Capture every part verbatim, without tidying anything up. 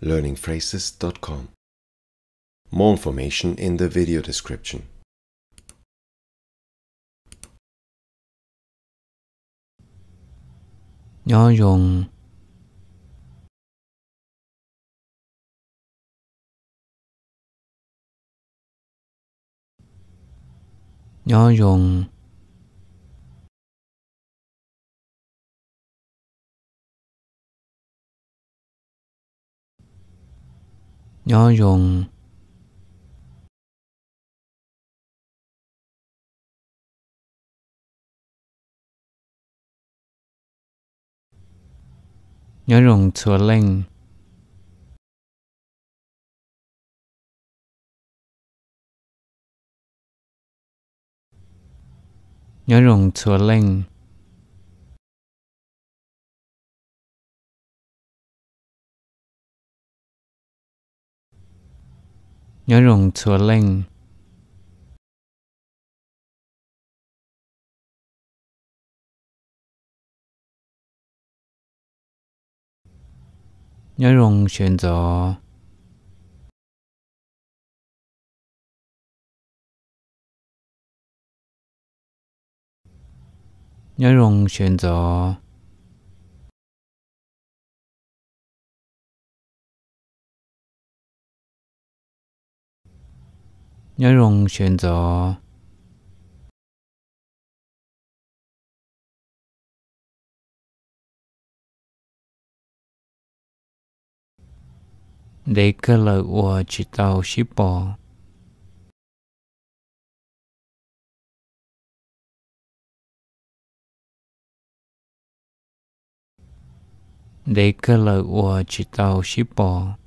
learning phrases dot com. More information in the video description. Nhỏ dùng. Nhỏ dùng. Nhỏ dùng. Nhớ dùng thừa linh. Nhớ dùng thừa linh. Nhớ dùng thừa linh. Nhớ dùng chuyển gió. Nhớ dùng chuyển gió. Nhớ dùng chuyển gió. Để cơ lợi của chị tàu xí bò. Để cơ lợi của chị tàu xí bò.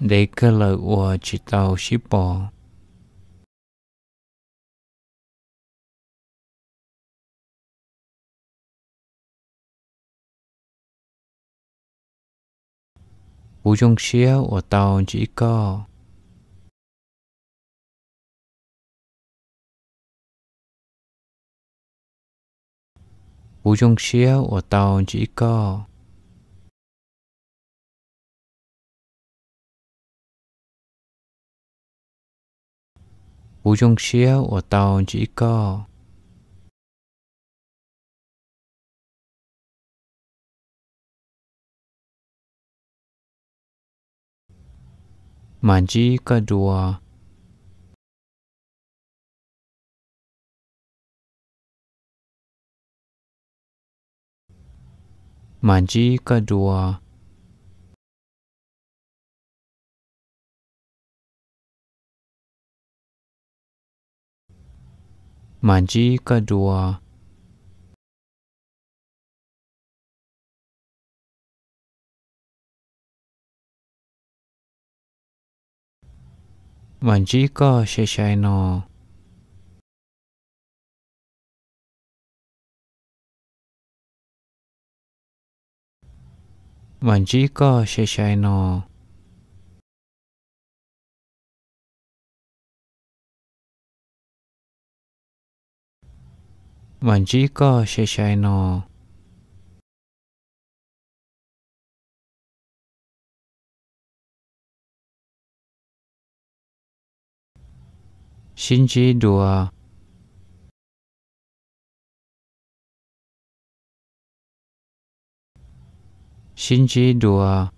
Để cơ lợi của chị tàu xí bò. Bố chung xíu ở tàu chỉ có. Bố chung xíu ở tàu chỉ có. Bố chung xíu ở tàu chỉ có. Mà chỉ có đùa. Mà chỉ có đùa. Mà chỉ có đùa. Mình chỉ có xe xe nọ. Mình chỉ có xe xe nọ. Mình chỉ có xe xe nọ. Xin chỉ đùa. Xin chỉ đùa.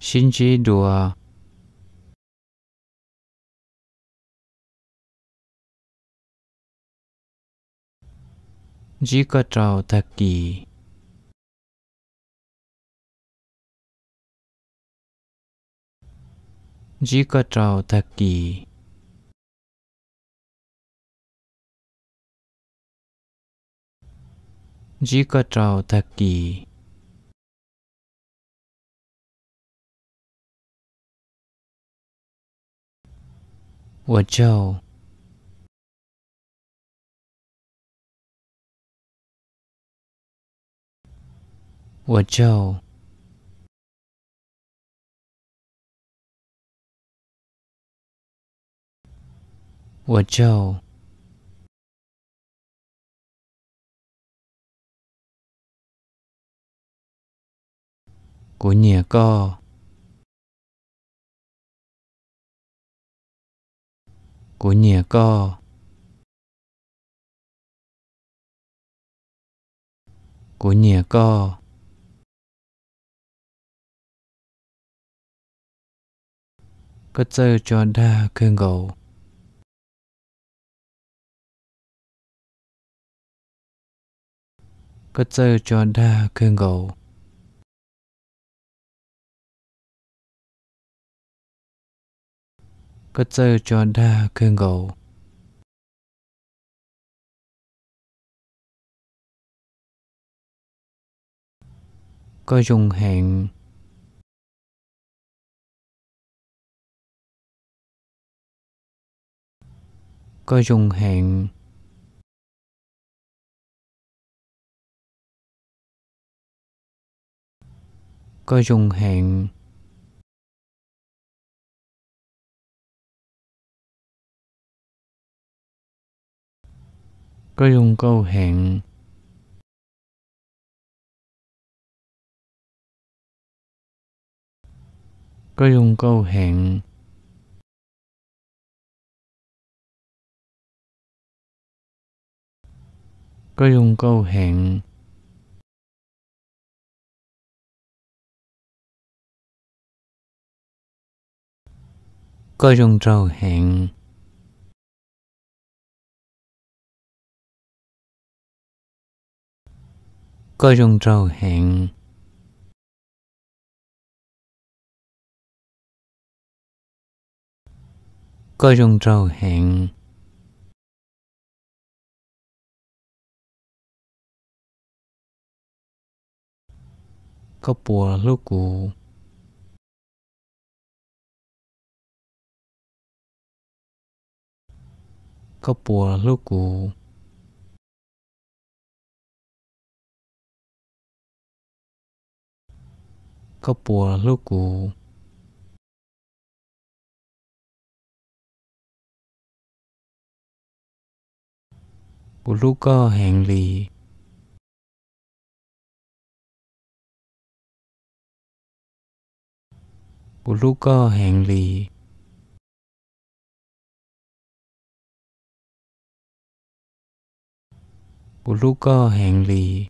Xin chỉ đùa. Chỉ có trò thật kỳ. Chỉ có trò thật kỳ. Chỉ có trò thật kỳ. Của châu. Của châu. 我就của nhà cô của nhà cô của nhà cô có chơi cho đa cơn gầu có chơi cho đa cơn gầu có chơi cho đa cơn gầu có dùng hẹn có dùng hẹn có dùng hẹn có dùng câu hẹn có dùng câu hẹn có dùng câu hẹn có dùng trò hẹn có dùng trò hẹn có dùng trò hẹn có bùa lúc cũ có bùa lúc cũ có bùa lúc cũ của lúc có hẹn lì của lúc có hẹn lì của lúc có hẹn lì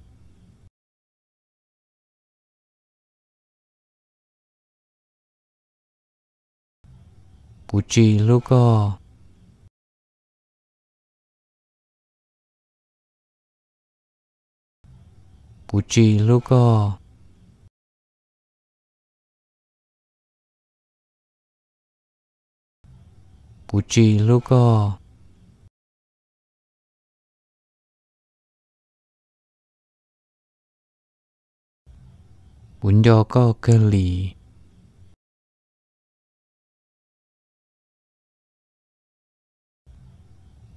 của chi lúc có của chi lúc có của chi lúc có muốn do có cơ lì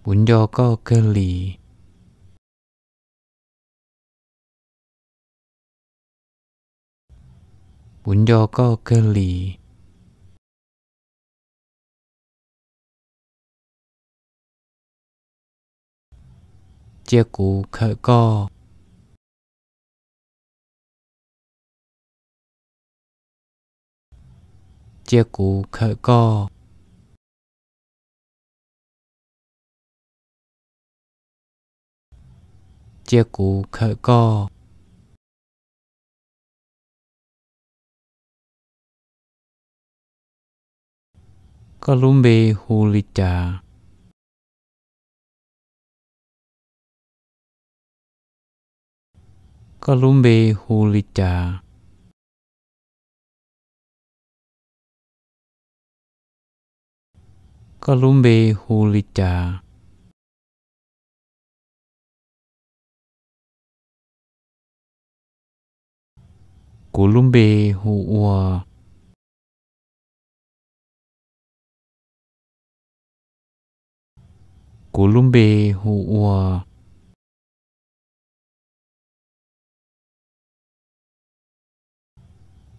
muốn do có cơ lì muốn do có cơ lì chia cụ khởi co chia cụ khởi co chia cụ khởi co có lúm bê hù lì trà có lúm bê hù lì trà có lúm bê hù lì trà của lúm bê hù ua của lúm bê hù ua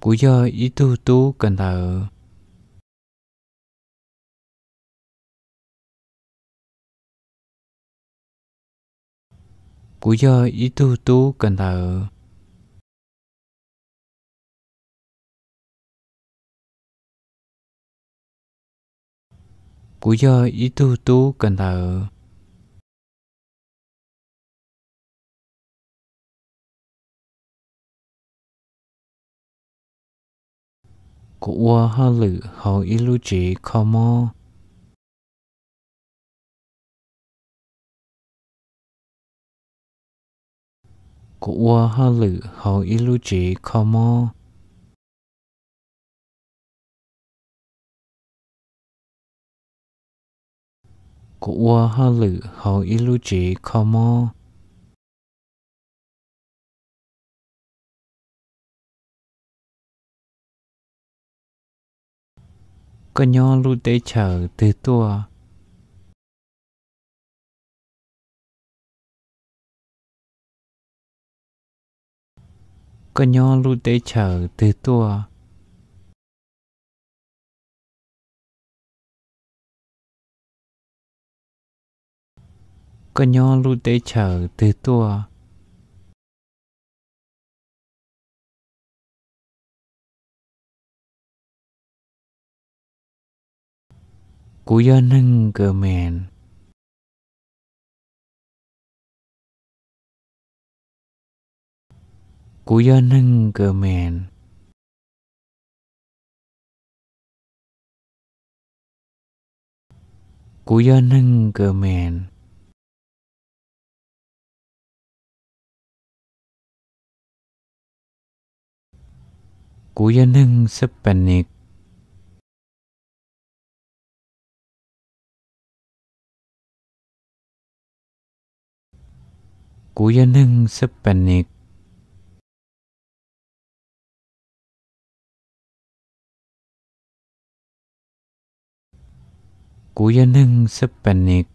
Cú do ý tu tú Cần Thơ. Cú do ý tu tú Cần Thơ. Cú do ý tu tú Cần Thơ. Cú ua hơ lự hầu ý lưu trí khao mô. Cú ua hơ lự hầu ý lưu trí khao mô. Cú ua hơ lự hầu ý lưu trí khao mô. Cơ nho lưu tế chở từ tua. Cơ nho lưu tế chở từ tua. Cơ nho lưu tế chở từ tua. Cú do nâng cờ mèn. Cú do nâng cờ mèn. Cú do nâng cờ mèn. Cú do nâng sắp bàn nịt. Cú do nâng sắp bàn nịt. Cú do nâng sắp bàn nịt.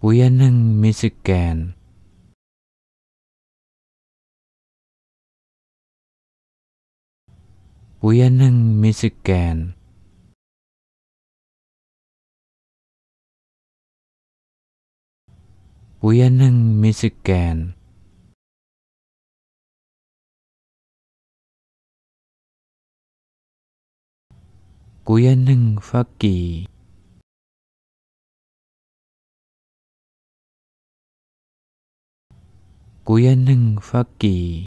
Cú do nâng Mexican. Cú do nâng Mexican. Cú do nâng Mexican. Cú do nâng Hoa Kỳ. Cú do nâng Hoa Kỳ.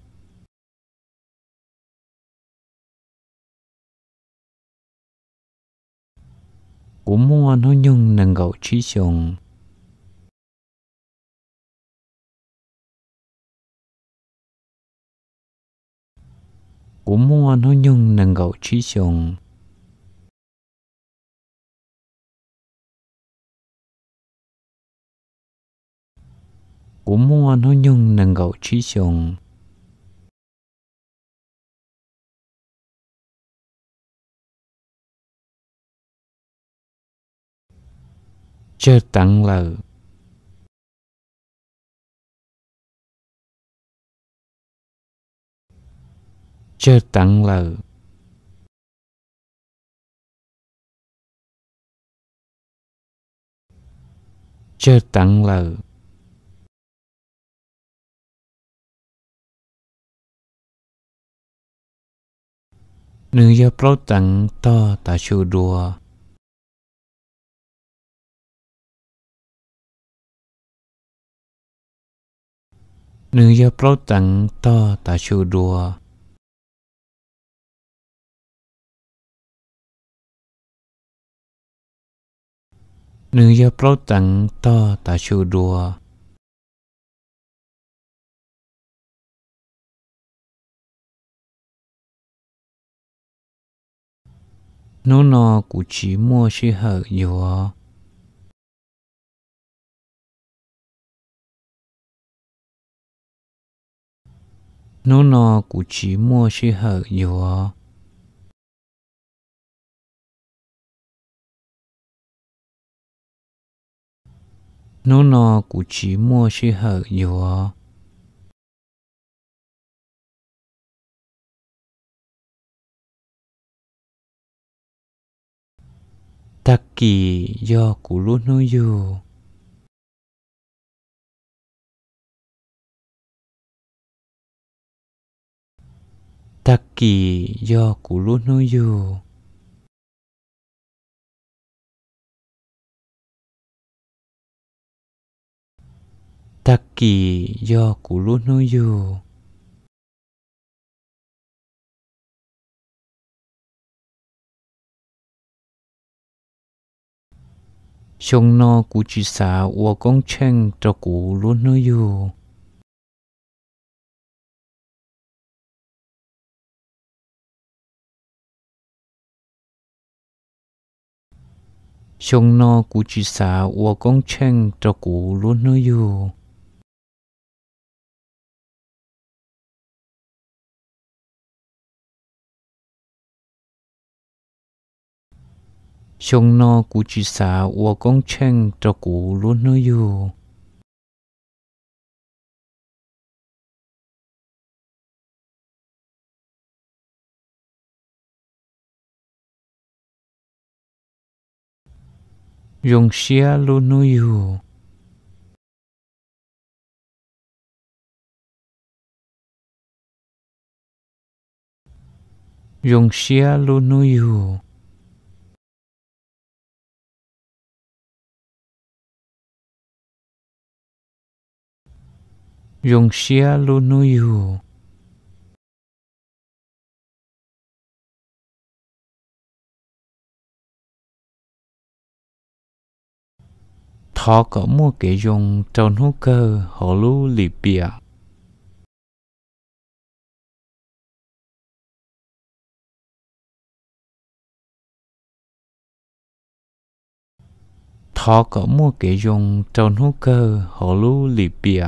Cú mua nó nhung nâng gậu trí sùng. Cú mua nó nhung nâng gậu trí sùng. Cú mua nó nhung nâng gậu trí sùng. Chơ tặng lờ. Chơ tặng lờ. Chờ tặng lờ. Nữ gia bảo tặng to ta chú đùa. Nữ gia bảo tặng to ta chú đùa. Nữ gia bảo tặng to ta chú đùa. Nô nọ của chỉ mua xí hở dùa. Nô nọ của chỉ mua xí hở dùa. Nô nọ của chỉ mua xí hở dùa. Tắc kỳ do cụ lút nô dù. Tắc kỳ do cụ lút nô dù. Tắc kỳ do cụ lút nô dù. Xong nó cụ chỉ xả ua con chanh cho cụ luôn nó dù. Xong nó cụ chỉ xả ua con chanh cho cụ luôn nó dù. Xong nó cụ chỉ xả ua con chanh cho cụ luôn nó dù. Dùng xia luôn nó dù. Dùng xia luôn nó dù. Dùng xia luôn nó dù. Thọ có mua cái dùng tròn hô cơ hổ lưu lì bìa. Thọ có mua cái dùng tròn hô cơ hổ lưu lì bìa.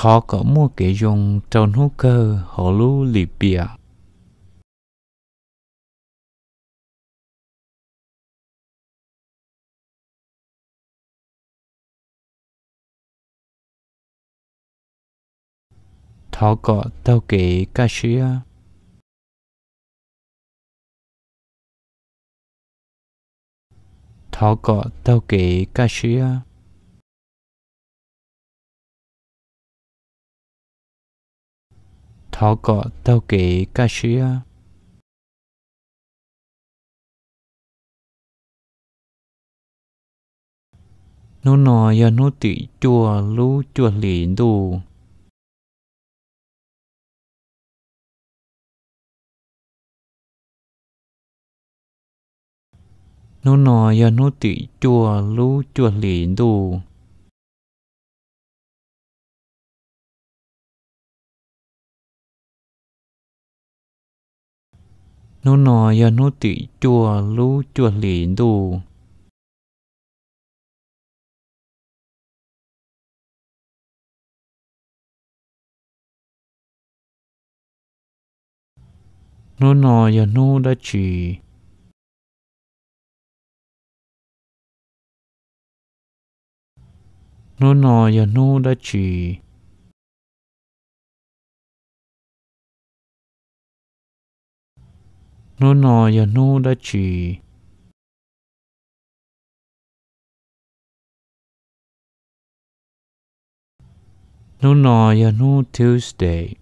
Thọ có mua cái dùng tròn hô cơ hổ lưu lì bìa. Thọ có tao kể ca sĩ. Thọ có tao kể ca sĩ. Thọ có tao kể ca sĩ. Nó nói là nó tự chùa lũ chùa lì đù. Nó nói là nó tự chùa lũ chùa lì đù. Nó nói là nó tự chùa lũ chùa lì đù. Nó nói là nó đã chỉ. Nó nói là nó đã chỉ. No no ya no da chi. No no ya no Tuesday.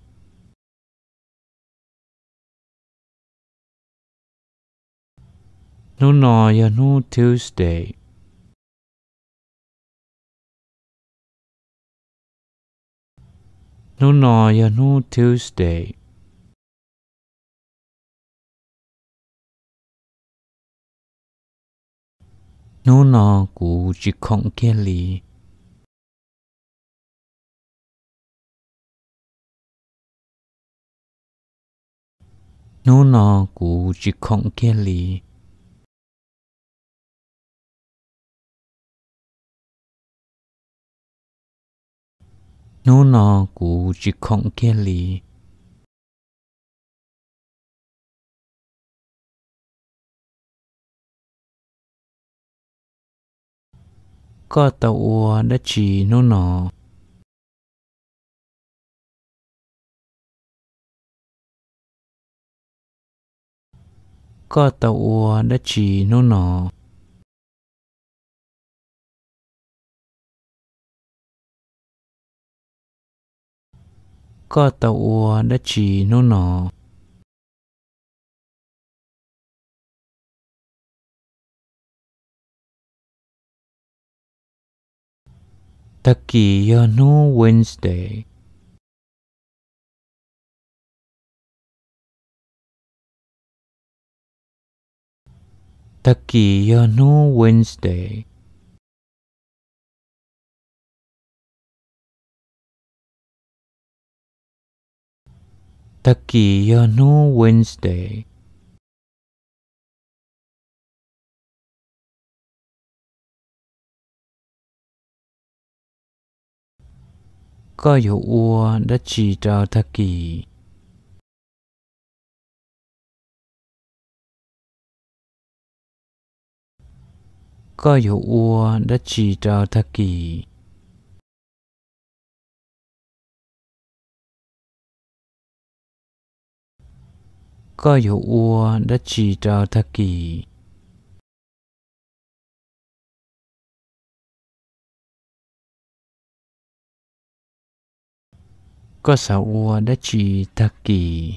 No no ya no Tuesday. No no ya no Tuesday. No no ku chi khong kia li. No no ku chi khong kia li. No no ku chi khong kia li. Có tàu ua đã chỉ nó nọ. Có tàu ua đã chỉ nó nọ. Có tàu ua đã chỉ nó nọ. Taki ya no Wednesday. Taki ya no Wednesday. Taki ya no Wednesday. Có dấu ua đã chỉ trao thắc kỳ. Có dấu ua đã chỉ trao thắc kỳ. Có dấu ua đã chỉ trao thắc kỳ. Có sao ua đã chỉ thắc kỳ.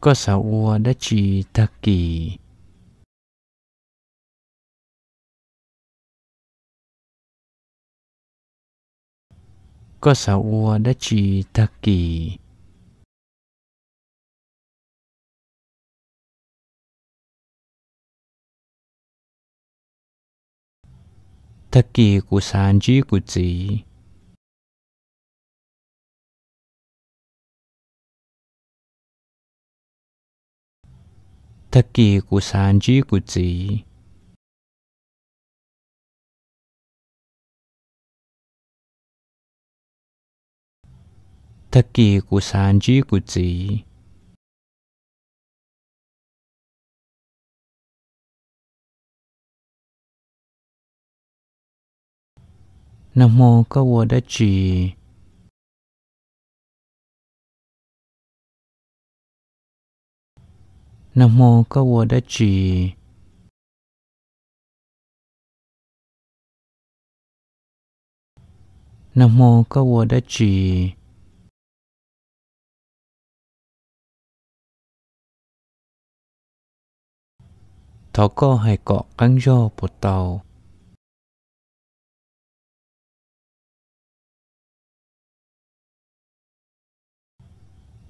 Có sao ua đã chỉ thắc kỳ. Có sao ua đã chỉ thắc kỳ. Thắc kỳ của sàn chí của chị. Thắc kỳ của sàn chí của chị. Thắc kỳ của sàn chí của chị. Nam mô ca vua đã trì. Nam mô ca vua đã trì. Nam mô ca vua đã trì. Thọ co hay cọ căng do bột tàu.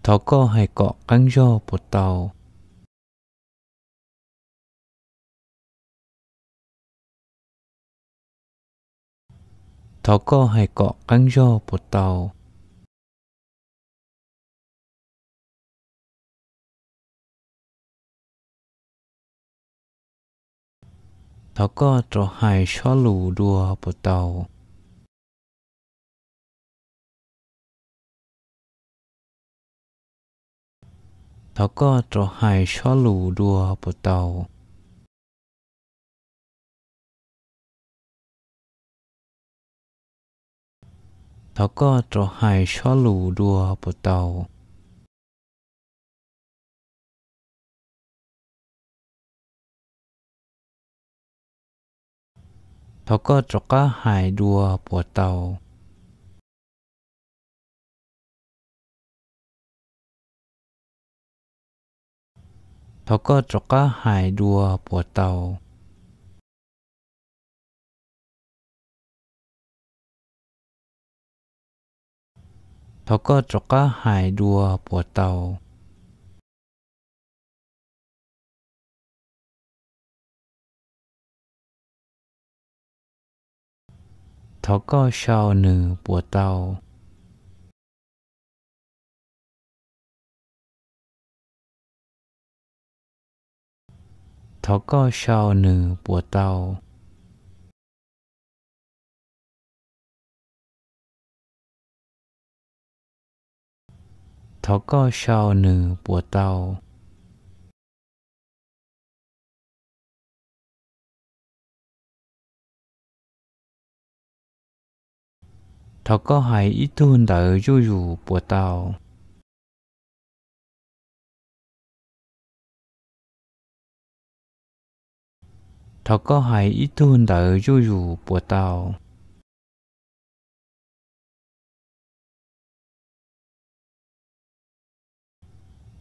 Thọ co hay cọ căng do bột tàu. Thọ co hay cọ căng do bột tàu. Thọ co trò hài xó lù đùa bột tàu. Thọ co trò hài xó lù đùa bột tàu. Thảo có trò hài cho lù đùa bộ tàu. Thảo có trò cá hài đùa bộ tàu. Thảo có trò cá hài đùa bộ tàu. Thảo có trò cá hài đùa bộ tàu. Thảo có sao nử bộ tàu. Thảo có sao nử bộ tàu. Thảo có sao nử bộ tàu. Thảo có hài ít thun đỡ dù dù bộ tàu. Thảo có hài ít thun đỡ dù dù bộ tàu.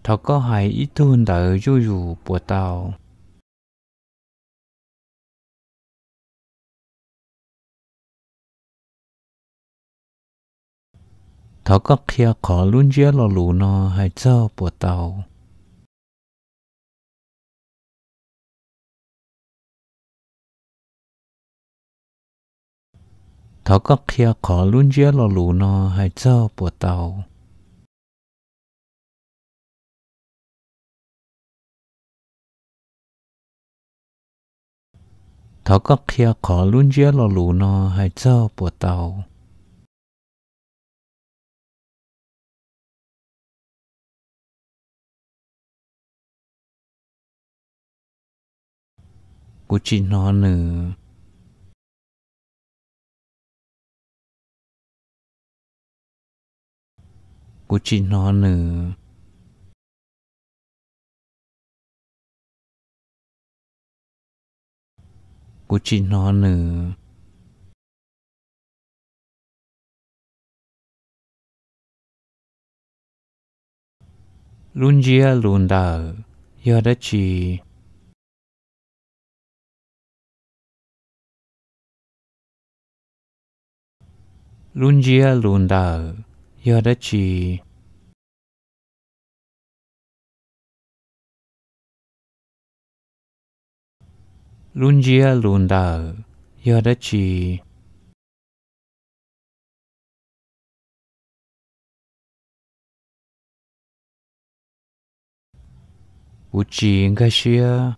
Thảo có hài ít thun đỡ dù dù bộ tàu. Thảo có kia khó luôn dễ lò lù nó hay cho bộ tàu. Thảo có kia khó luôn dễ lò lù nó hay cho bộ tàu. Thảo có kia khó luôn dễ lò lù nó hay cho bộ tàu. Cú chỉ nó nử. Cú chỉ nó nử. Cú chỉ nó nử. Luôn dìa luôn đảo, giờ đã chỉ. Luôn dìa luôn đảo, giờ đã chỉ. Luôn dìa luôn đảo, giờ đã chỉ. Bố chỉ ngay xưa.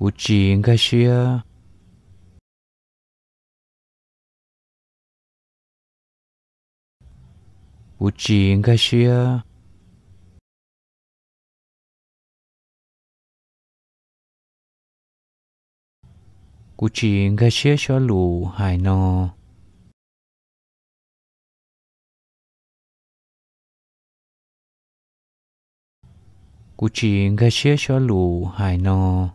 Bố chỉ ngay xưa. Bố chỉ ngay xưa. Cú chỉ ngay xưa cho lù hài nò. Cú chỉ ngay xưa cho lù hài nò.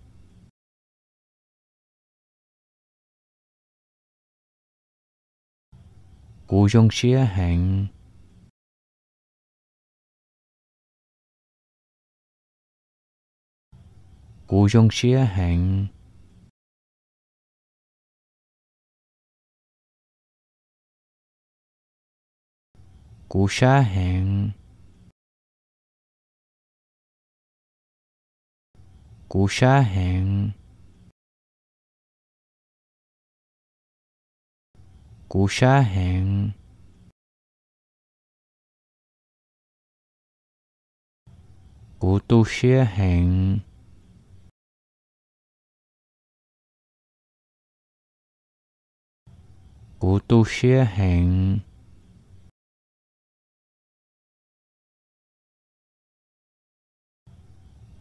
고정시의 행 고정시의 행 고사 행 고사 행 고사 행 고도시의 행 고도시의 행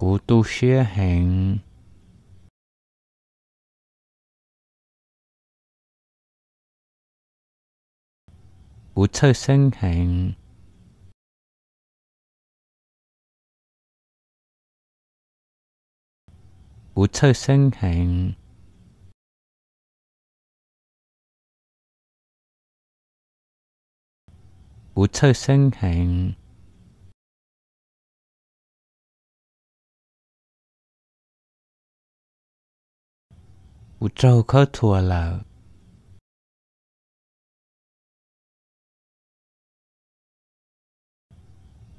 cố tu xia hẹn cố thơ sinh hẹn cố thơ sinh hẹn cố thơ sinh hẹn Ú trâu khơ thua lợ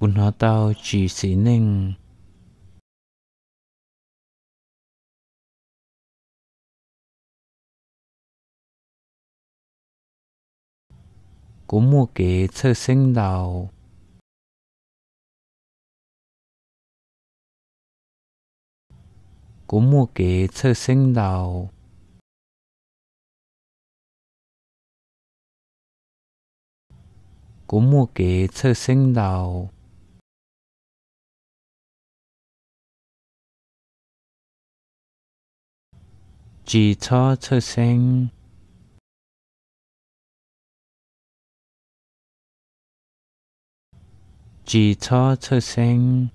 Bún hóa tao chỉ sĩ ninh Cố mua kế thơ sinh đào Cố mua kế thơ sinh đào Cố mua kế thơ sinh đào Chỉ cho thơ sinh Chỉ cho thơ sinh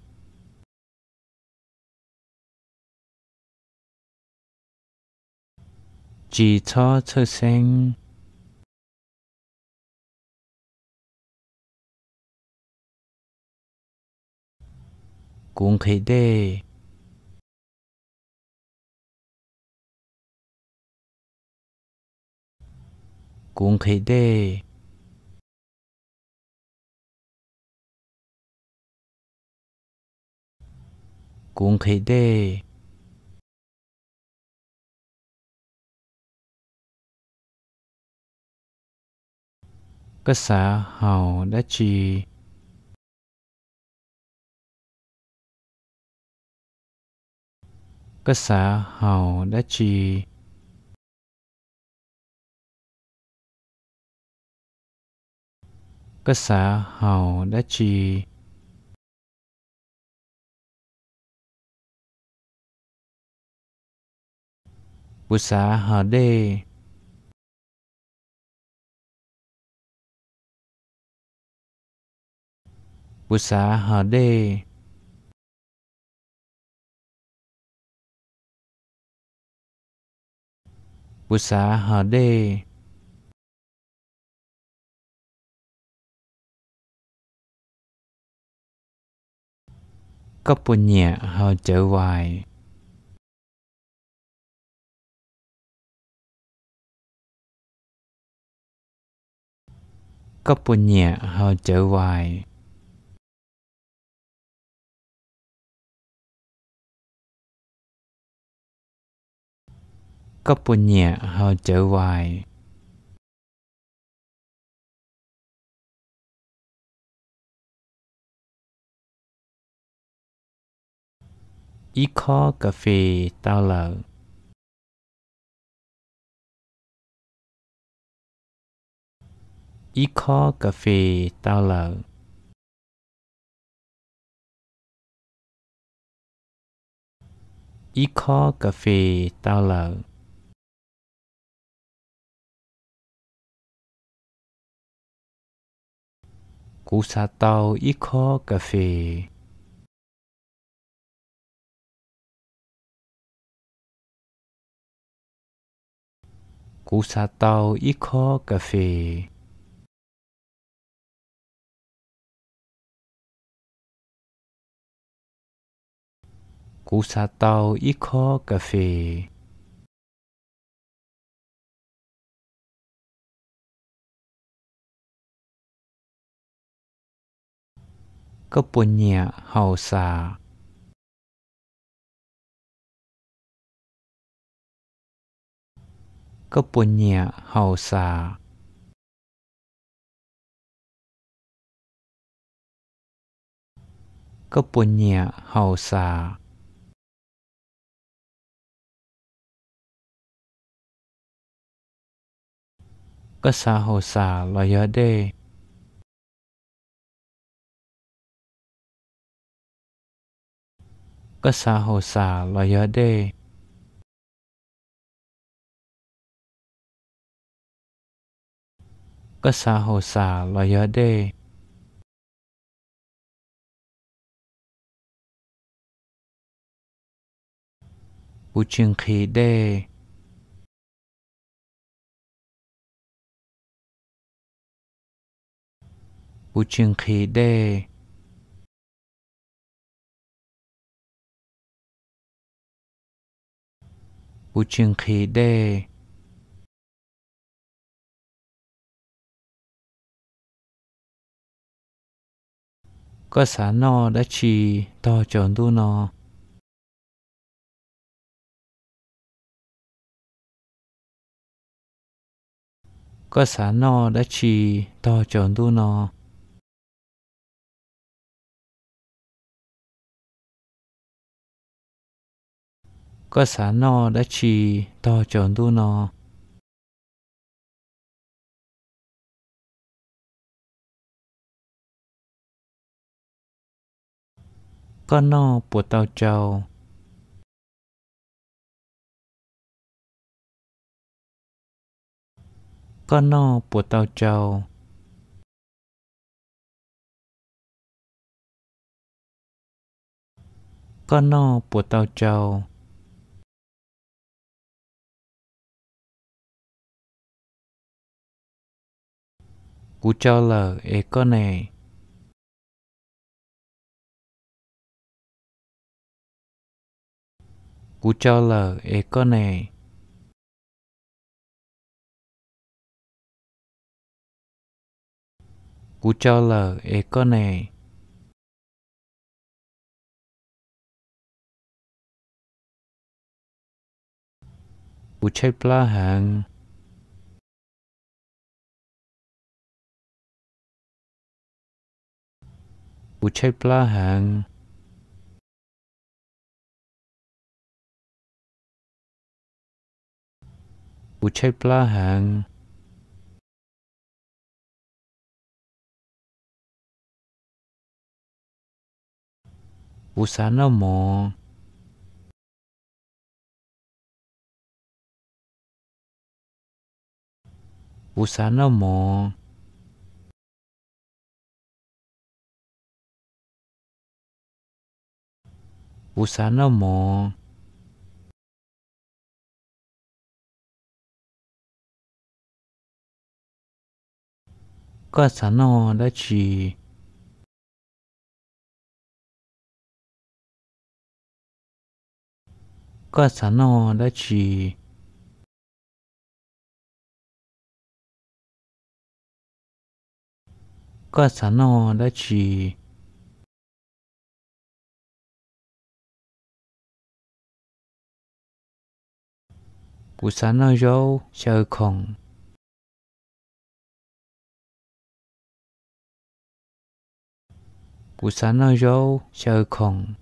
Chỉ cho thơ sinh Cũng khỉ đề Cũng khỉ đề Cũng khỉ đề Các xã hào đã trì Các xã hào đã trì Các xã hào đã trì Bút xã hào đê Bút xá hờ đê Bút xá hờ đê Cấp bù nhẹ hờ trở hoài Cấp bù nhẹ hờ trở hoài Cấp bù nhẹ hờ trở hoài ít khó cà phê tao lợ. Ít khó cà phê tao lợ. Ít khó cà phê tao lợ. Cú sa tao ít khó cà phê. Cú sa tao ít khó cà phê. Cú sa tao ít khó cà phê. Cấp bốn nhà hậu xa. Cấp bốn nhà hậu xa. Cấp bốn nhà hậu xa. Cấp xa hậu xa là giờ đây. Cấp xa hậu xa là giờ đây. Cấp xa hậu xa là giờ đây. Bù chuyên khí đê. Bù chuyên khí đê. Bù chuyên khí đê. Có xá no đã chi to tròn tu no. Có xá no đã chi to tròn tu no. Có xá no đã chi to tròn tu no. Con no của tao trâu. Con no của tao trâu. Con no của tao trâu. Cú cho lờ ế con này. Cú cho lờ ế con này. Cú cho lờ ế con này. Cú chạy pla hàng. Cú chạy pla hàng. Cú chạy pla hàng. Cú xá nó mò. Cú xá nó mò. Cú xá nó mò. Có xá no đã chi. Có xá no đã chi. Có xá no đã chi. Cú xá no dâu chờ khổng. Cú xá no dâu chờ khổng.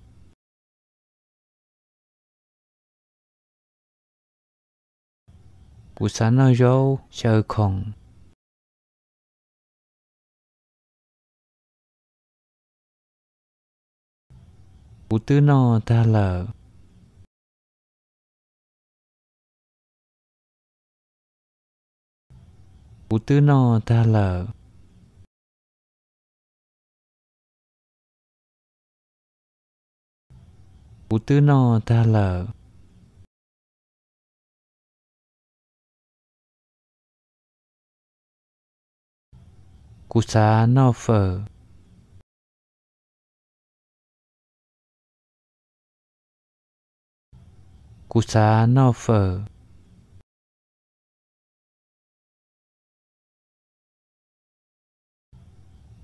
busana râu chờ khổng. Bú tư no ta lờ. Bú tư no ta lờ. Bú tư no ta lờ. Cú xá no phở. Cú xá no phở.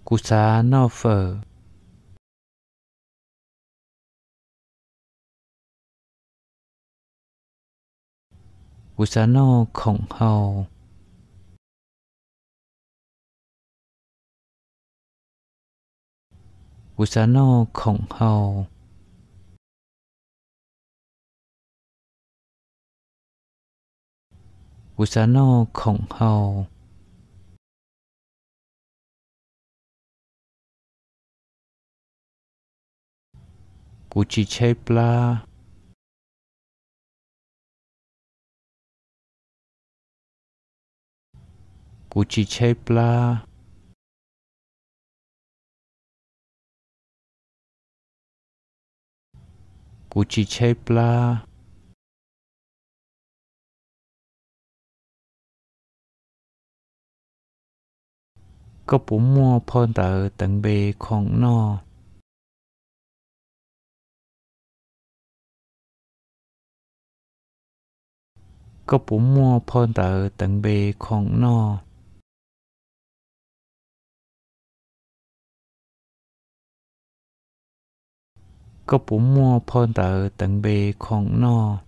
Cú xá no phở. Cú xá no khổng hầu. Cú xá no khổng hầu. Cú xá no khổng hầu. Cú chi chê pla. Cú chi chê pla. Cú chi chê pla. Có bố mua phôn tờ tận bề khổng no. Có bố mua phôn tờ tận bề khổng no. Có bố mua phôn tờ tận bề khổng no.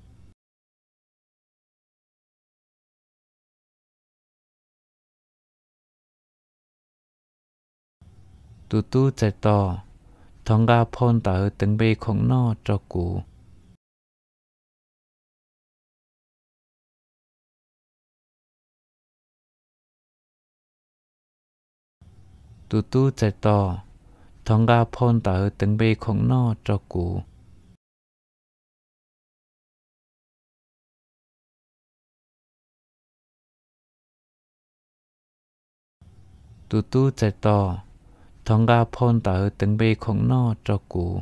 Tụ tụ chạy tỏ, thông gà phôn tờ từng bê khổng no cho cụ. Tụ tụ chạy tỏ, thông gà phôn tờ từng bê khổng no cho cụ. Tụ tụ chạy tỏ, thông gà phôn tờ từng bê khổng no cho cụ.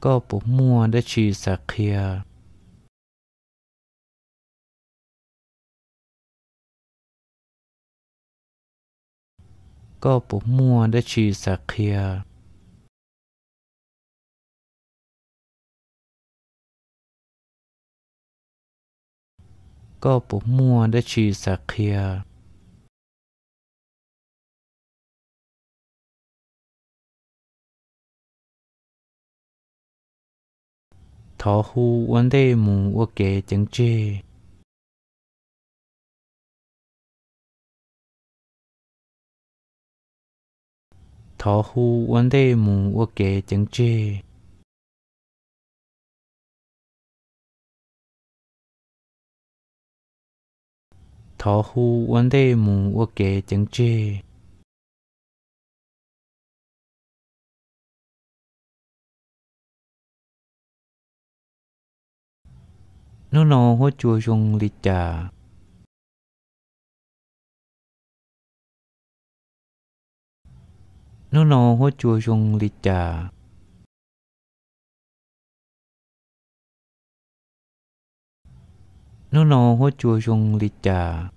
Có bố mua đã chỉ ra kia. Có bố mua đã chỉ ra kia. Có bố mua đã chỉ ra kia. Thó hù vấn đề mù ở kể chẳng chê. Thó hù vấn đề mù ở kể chẳng chê. Thó hù vấn đề mù ở kể chẳng chê. Nó nó hô chua chung lịch trà. Nó nó hô chua chung lịch trà. nó hỗ chua chung li trà.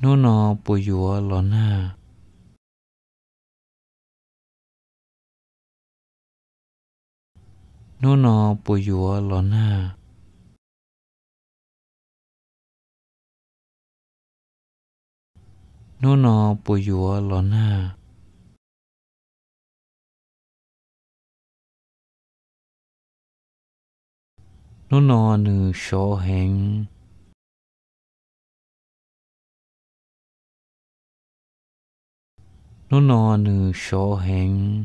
Nó nó bùa dùa lòn ha. Nó nó bùa dùa lòn ha. Nó nó bùa dùa lòn ha. Nó nó nư số hẹn. Nó nó nư số hẹn.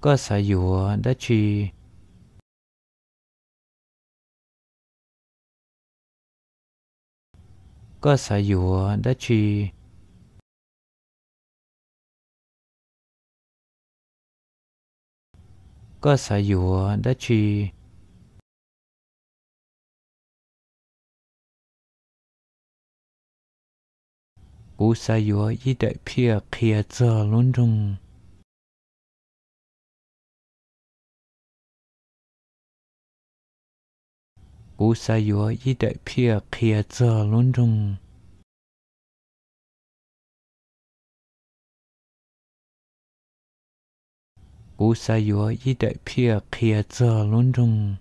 Có xả dùa đã chi. Có xả dùa đã chi. Có xả dùa đã chi. Cú xả dùa y đại phía kia giờ luôn rung. Cú xả dùa y đại phía kia giờ luôn rung. Cú xả dùa y đại phía kia giờ luôn rung.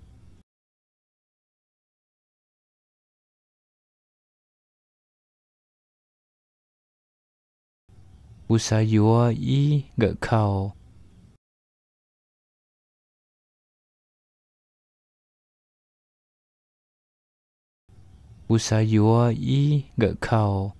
Cú xả dùa y gỡ khao. Cú xả dùa y gỡ khao.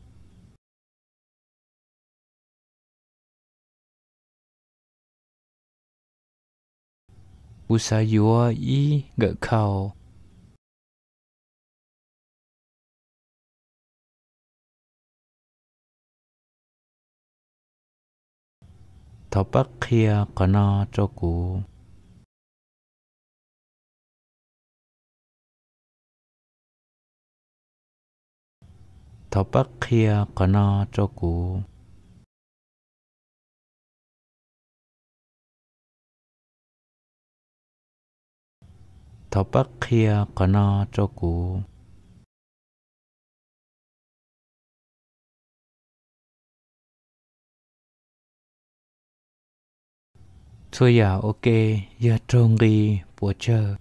Cú xả dùa y gỡ khao. Thọ bác kia có no cho cú. Thọ bác kia có no cho cú. Thọ bác kia có no cho cú. Thôi dạ ok, dạ trông đi, bố chờ.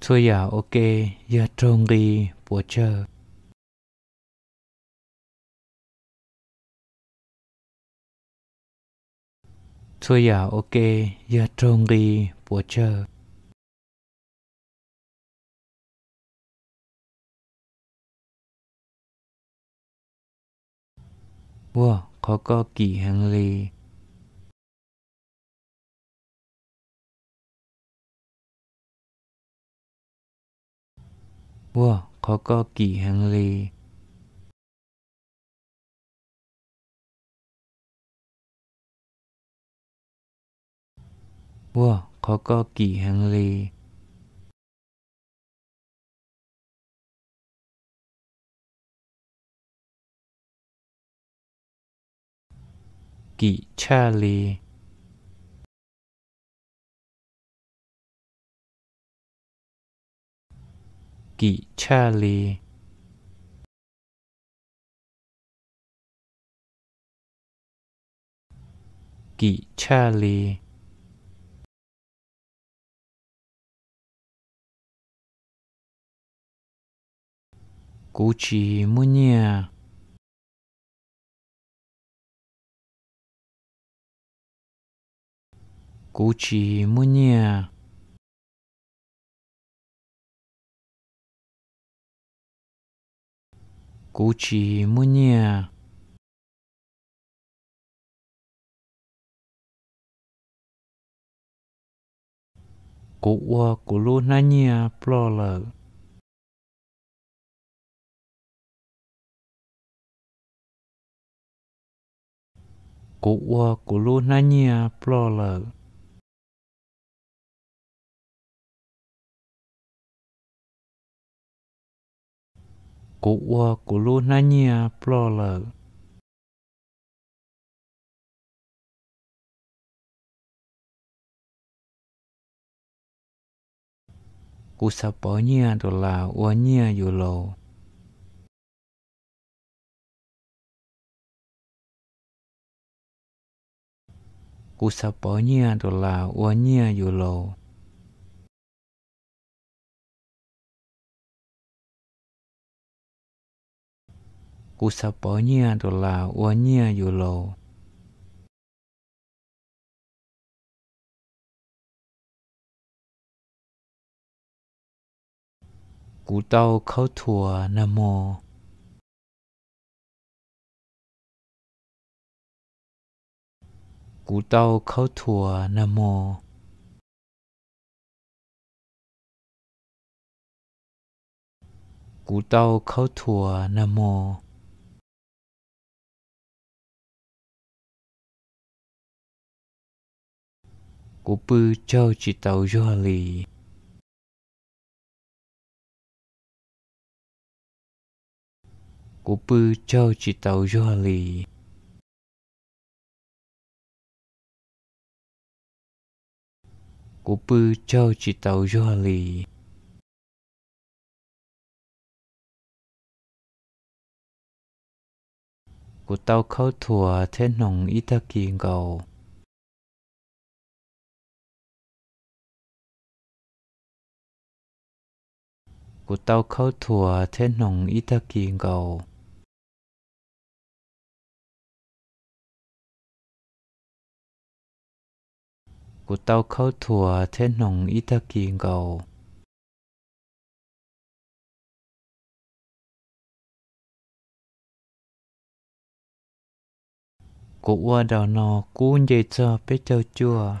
Thôi dạ ok, dạ trông đi, bố chờ. Thôi dạ ok, dạ trông đi, bố chờ. Wow, có có kỳ hàng lì. Wow, có có kỳ hàng lì. Wow, có có kỳ hàng lì. Kỷ cha lì. kỵ Charlie. Kỵ Charlie. Gucci Munia. Gucci Munia. Gucci Munia. Kuwa kulunanya plolal. Kuwa kulunanya plolal. Kuwa kulunanya plolal. Kusaponya dola uanya yulo. Kusaponya dola uanya yulo. Kusaponya dola uanya yulo. Cú tàu khâu thùa nam mô. Cú tàu khâu thùa nam mô. Cú tàu khâu thùa nam mô. Cú bư châu chỉ tàu do lì. Cú bư châu chỉ tàu do lì. Cú bư châu chỉ tàu do lì. Cú tàu khâu thùa thế nồng ít ta kỳ cầu. Cú tàu khâu thùa thế nồng ít ta kỳ cầu. Cú tàu khâu thùa thế nồng ít ta kỳ cầu. Cú qua đào nọ cú dây cho bé châu chua.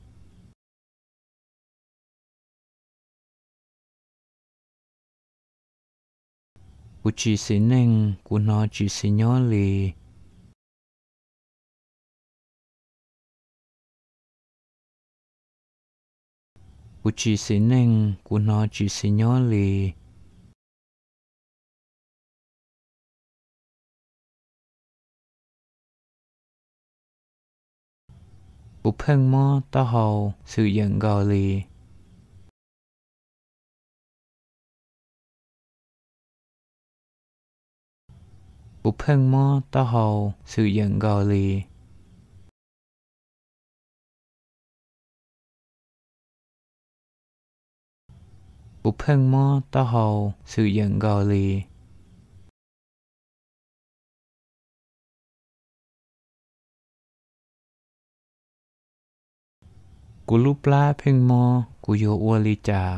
Cú chỉ xí nênh, cú nó chỉ xí nhỏ lì. Cú chỉ xí nênh, cú nó chỉ xí nhỏ lì. Cú phêng mô ta hầu sự dẫn gò lì. Cú phêng mô ta hầu sự dẫn gò lì. Cú phêng mô ta hầu sự dẫn gò lì. Cú lúc lá phêng mô, cú dô ua lì trà.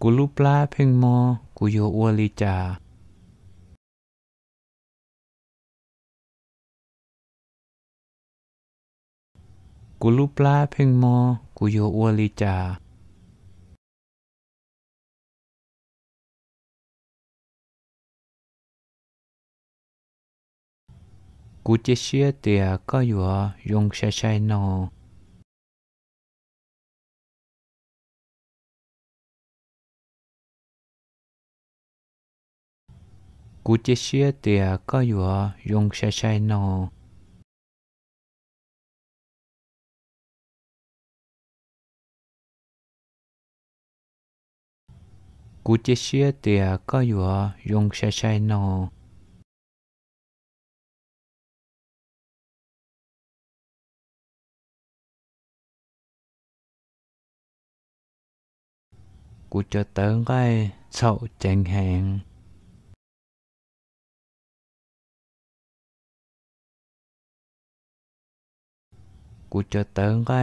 Cú lúc lá phêng mô, cú dô ua lì trà. กูลูปลาเพ่งมอกูโยอวลีจากูจะเชื่อเตียก็อยู่ยงใช้ใช้นอกูจะเชื่อเตียก็อยู่ยงใช้ใช้นอกูจะเชื่อเตียก็อยู่ยงใช้ใช้นอกูจะเติมไก่เสาแจงแหงกูจะเติมไก่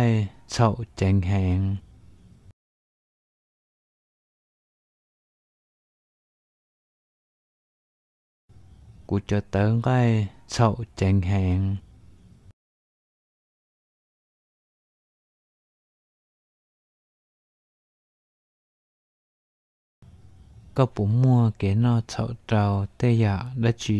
เสาแจงแหงกูจะเติมไก่เสาแจงแหงก็ปุ่มมัวเกนอเฉาเจ้าเตยะได้จี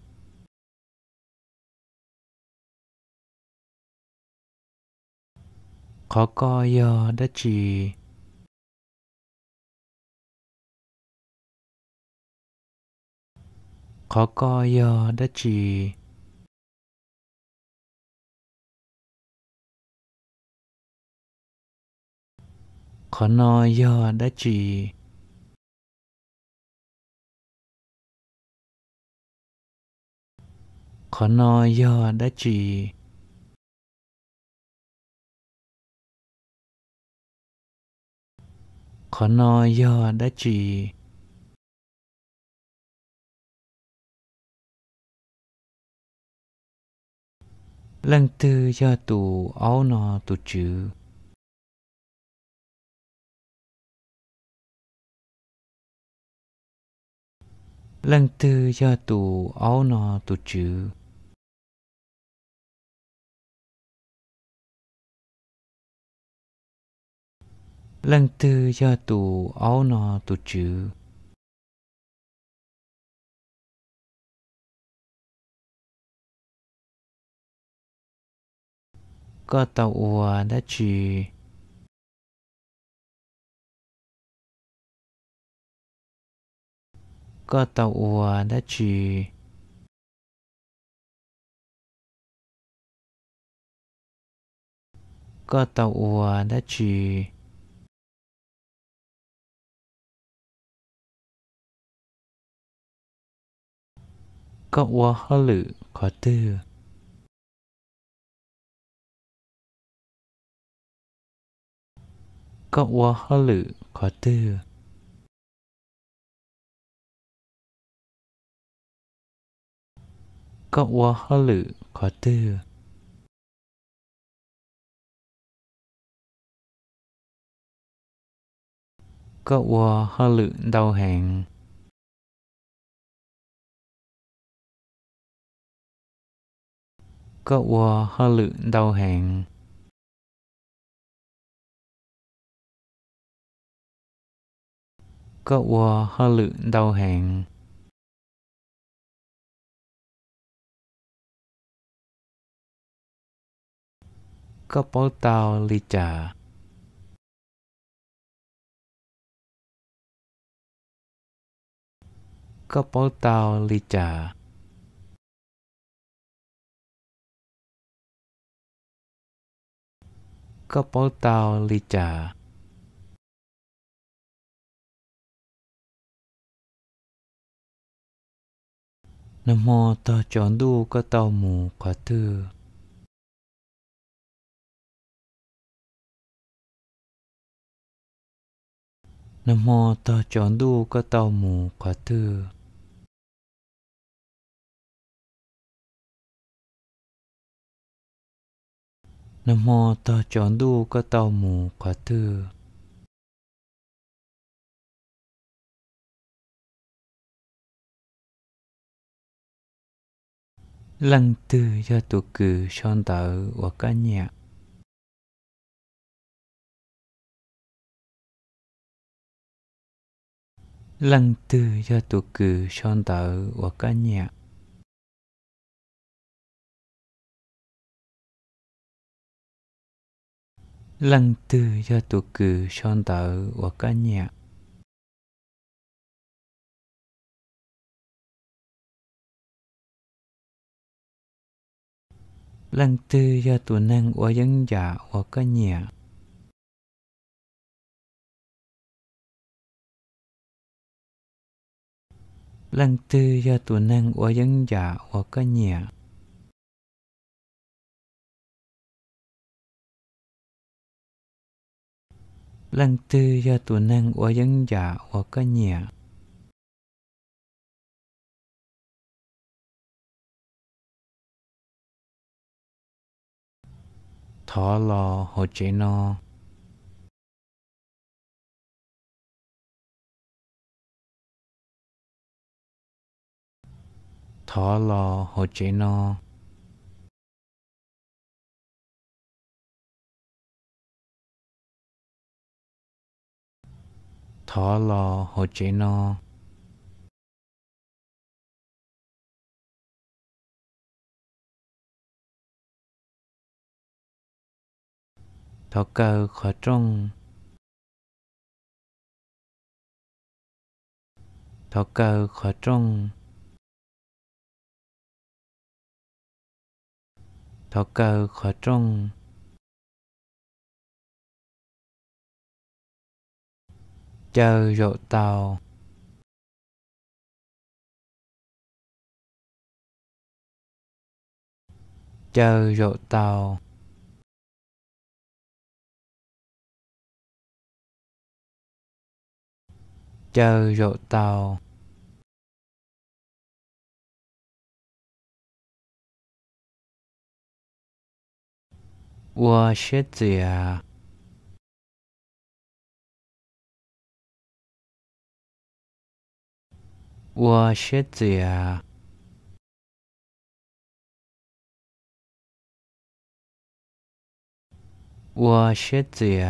ขอกอยอได้จีขอกอยอได้จีขอนอยอได้จีขอนอยอได้จีขอนอยอได้จีลังตือยอตูเอานอตูจือลังตือยอตูเอานอตูจือลังตือยอตูเอานอตูจือก็ตาอัวได้จีก็ตาอัวได้จีก็ตาอัวได้จีก็อัวเขาหรือขอตื้อก็อัวเขาหรือขอตื้อก็อัวเขาหรือขอตื้อก็อัวเขาหรือดาวแหงก็อัวเขาหรือดาวแหงก็อัวเขาหรือดาวแหงก็เป่าเตาลีจาก็เป่าเตาลีจาก็เป่าเตาลีจาก Nam mô to chọn du có tàu mù khóa thư. Nam mô to chọn du có tàu mù khóa thư. Nam mô to chọn du có tàu mù khóa thư. Lăng tư do tụ cử son tạo của các nhà. Lăng tư do tụ cử son tạo của các nhà. Lăng tư do tụ cử son tạo của các nhà. Lăng tư do tụ năng của dân giả của các nhà. Lăng tư do tụ năng của dân giả của các nhà. Lăng tư do tụ năng của dân giả của các nhà. Thọ lò hồ chế no. Thọ lò hồ chế no. Thọ lò hồ chế no. Thọ cơ khó trông. Thọ cơ khó trông. Thọ cơ khó trông. Chờ rộ tàu. Chờ rộ tàu. Chờ rộ tàu. Ua xế dìa. Ua xế dìa. Ua xế dìa.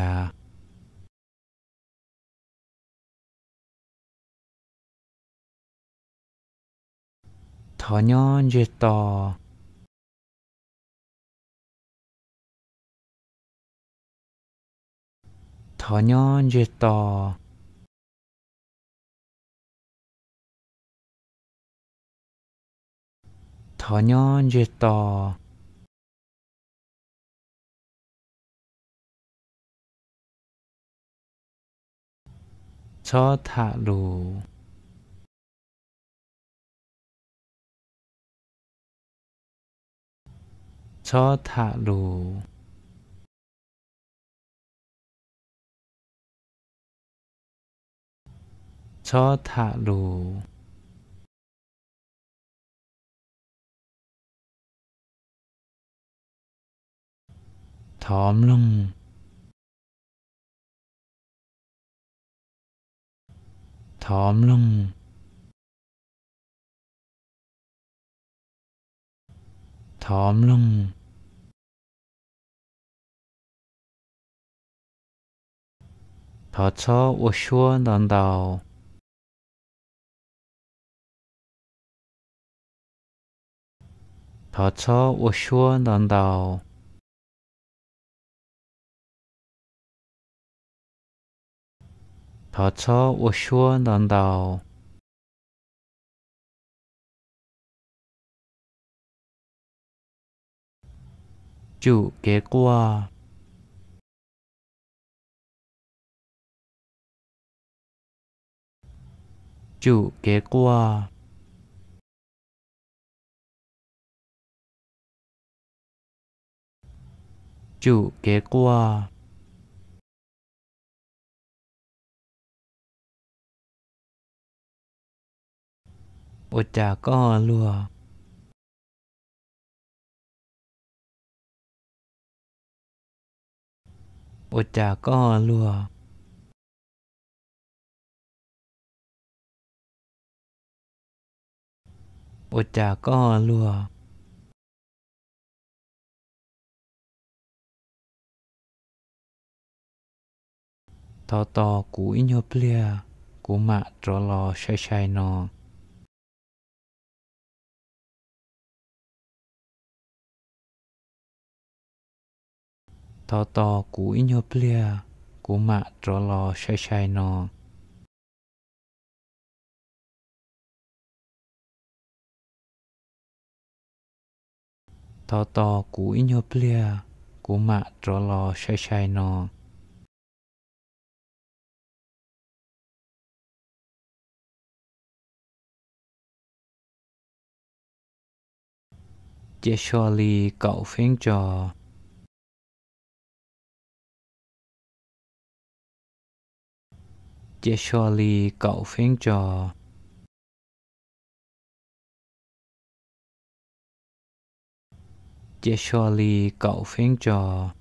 Thọ nhon dê tò. Thọ nhon dê tò. Thọ nhon dê tò. Cho thạ lù. Cho thạ lù. Cho thạ lù. Thóm lung. Thóm lung. Thóm lung. Thọ cho ua xua đòn đào. Thọ cho ua xua đòn đào. Thọ cho ua xua đòn đào. Chủ kế qua. Chủ kế qua. Chủ kế qua. Ủa chả có lùa. Ủa chả có lùa. Ủa chả có lùa. Tho to cú nhô plia cú mạ trò lò sai sai nò. Tho to cú nhô plia cú mạ trò lò sai sai nò. Tho to cú nhô plia cú mạ trò lò sai sai nò. Chia cho ly cậu phênh trò. Chia cho ly cậu phênh trò. Chia cho ly cậu phênh trò.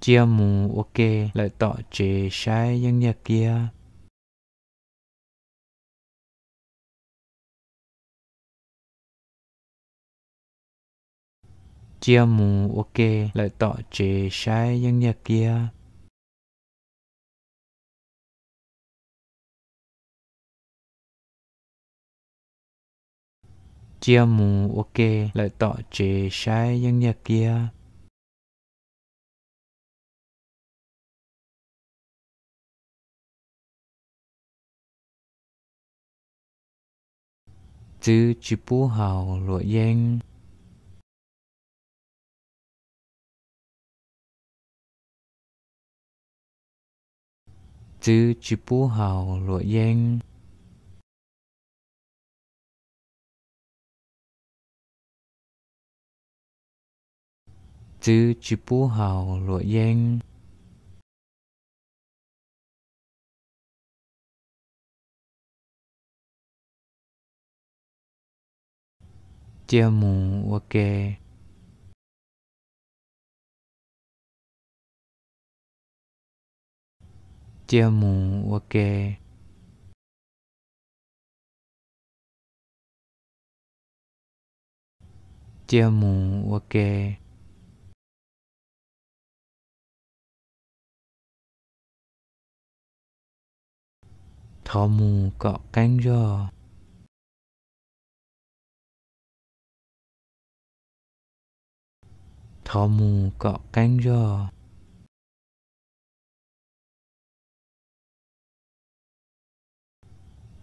Chia mù ok lại tỏ chế sai những nhà kia. Chia mù ok lại tỏ chế sai những nhà kia. Chia mù ok lại tỏ chế sai những nhà kia. Chữ chỉ phù hào lụa danh. Chữ chỉ phù hào lụa danh. Chữ chỉ phù hào lụa danh. Chia mù ok. Chia mù ok. Chia mù ok. Thọ mù cọ cánh giò. Thọ mù cọ cánh giò.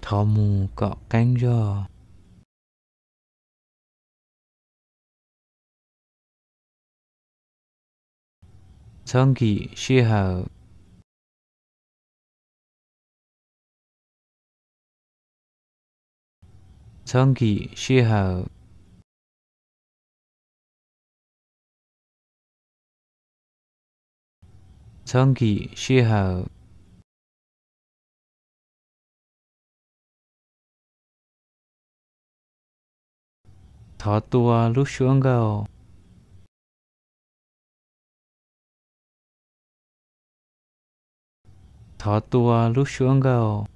Thọ mù cọ cánh giò. Xong kỵ xì hào. Xong kỵ xì hào. Xong kỵ xì hào. Thọ tua lúc xuống gầu. Thọ tua lúc xuống gầu.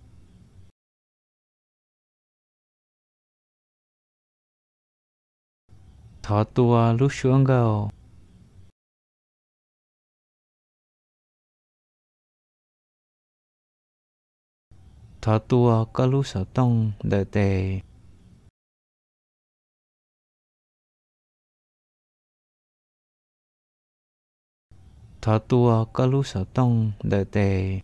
Thọ tua lúc xuống gầu. Thọ tua có lúc sở tông đợi tề. Thọ tua có lúc sở tông đợi tề.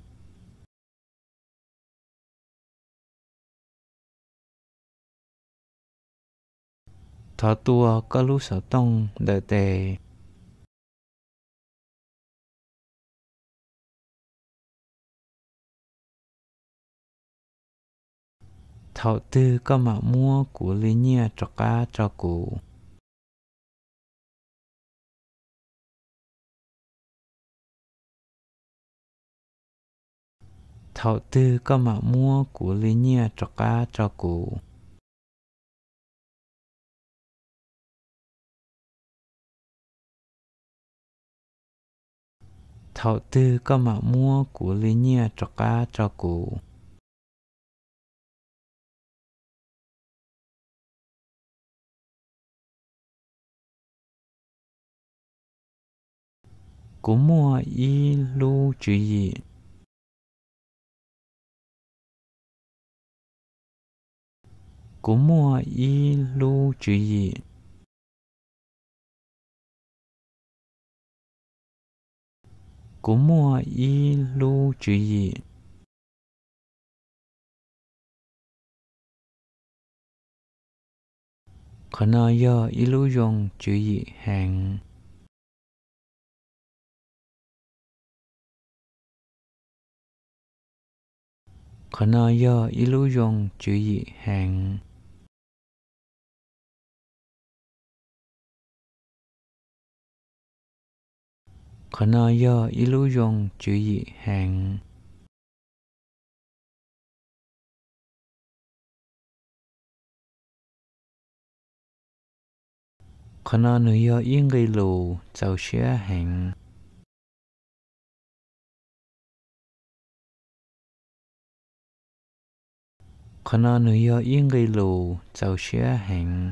Thọ tua có lúc sở tông đợi tề. thầu tư có mà mua của lý nhia cho cá cho cụ. Thầu tư có mà mua của lý nhia cho cá cho cụ. Thầu tư có mà mua của lý nhia cho cá cho cụ. Cú mua y lu chữ gì. Cú mua y lu chữ gì. Cú mua y lu chữ gì. Khả năng do y lu dùng chữ gì hàng. Khả năng do illusion chữ dị hàng. Khả năng do illusion chữ dị hàng. Khả năng nữa do yên gây lù giàu xía hàng. Khả năng nữ do yên gây lù giàu xía hẹn.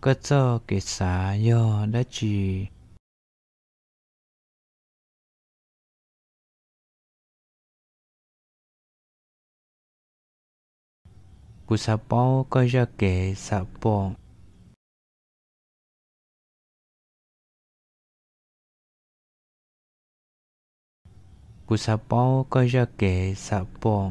Cơ cho kể xá do đã trì. Cú sạp bao có ra kể sạp bò. Cú sạp bao có ra kể sạp bò.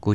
Cú